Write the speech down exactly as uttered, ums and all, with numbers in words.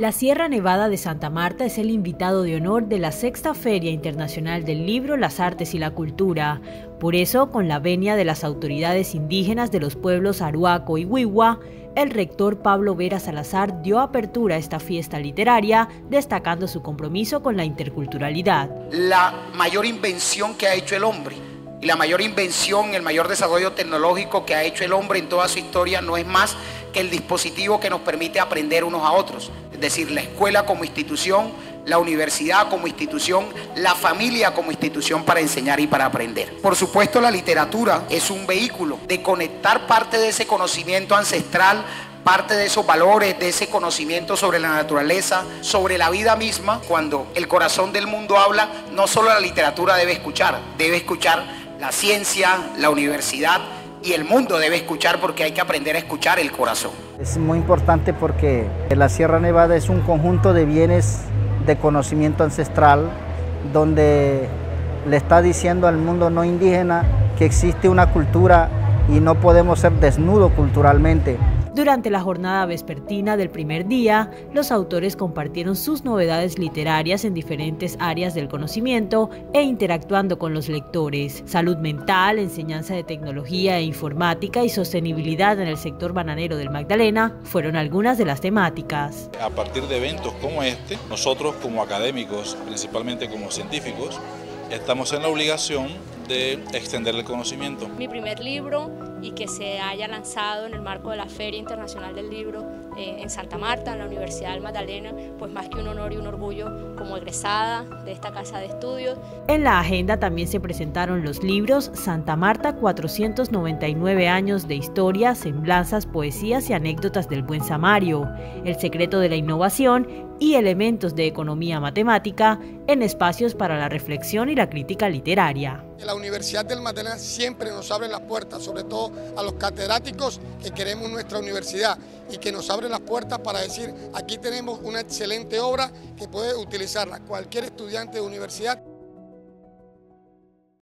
La Sierra Nevada de Santa Marta es el invitado de honor de la Sexta Feria Internacional del Libro, las Artes y la Cultura. Por eso, con la venia de las autoridades indígenas de los pueblos Arhuaco y Wiwa, el rector Pablo Vera Salazar dio apertura a esta fiesta literaria, destacando su compromiso con la interculturalidad. La mayor invención que ha hecho el hombre y la mayor invención, el mayor desarrollo tecnológico que ha hecho el hombre en toda su historia no es más que el dispositivo que nos permite aprender unos a otros. Es decir, la escuela como institución, la universidad como institución, la familia como institución para enseñar y para aprender. Por supuesto, la literatura es un vehículo de conectar parte de ese conocimiento ancestral, parte de esos valores, de ese conocimiento sobre la naturaleza, sobre la vida misma. Cuando el corazón del mundo habla, no solo la literatura debe escuchar, debe escuchar la ciencia, la universidad y el mundo debe escuchar, porque hay que aprender a escuchar el corazón. Es muy importante porque la Sierra Nevada es un conjunto de bienes de conocimiento ancestral donde le está diciendo al mundo no indígena que existe una cultura y no podemos ser desnudos culturalmente. Durante la jornada vespertina del primer día, los autores compartieron sus novedades literarias en diferentes áreas del conocimiento e interactuando con los lectores. Salud mental, enseñanza de tecnología e informática y sostenibilidad en el sector bananero del Magdalena fueron algunas de las temáticas. A partir de eventos como este, nosotros como académicos, principalmente como científicos, estamos en la obligación de extender el conocimiento. Mi primer libro y que se haya lanzado en el marco de la Feria Internacional del Libro eh, en Santa Marta, en la Universidad del Magdalena, pues más que un honor y un orgullo como egresada de esta casa de estudios. En la agenda también se presentaron los libros Santa Marta, cuatrocientos noventa y nueve años de historia, semblanzas, poesías y anécdotas del buen samario, El secreto de la innovación y elementos de economía matemática en espacios para la reflexión y la crítica literaria. La Universidad del Magdalena siempre nos abre las puertas, sobre todo a los catedráticos que queremos nuestra universidad y que nos abre las puertas para decir aquí tenemos una excelente obra que puede utilizarla cualquier estudiante de universidad.